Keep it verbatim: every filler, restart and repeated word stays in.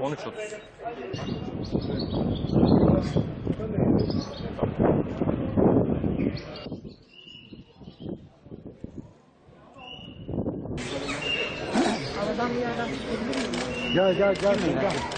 on üç otuz. Gel gel gel gel.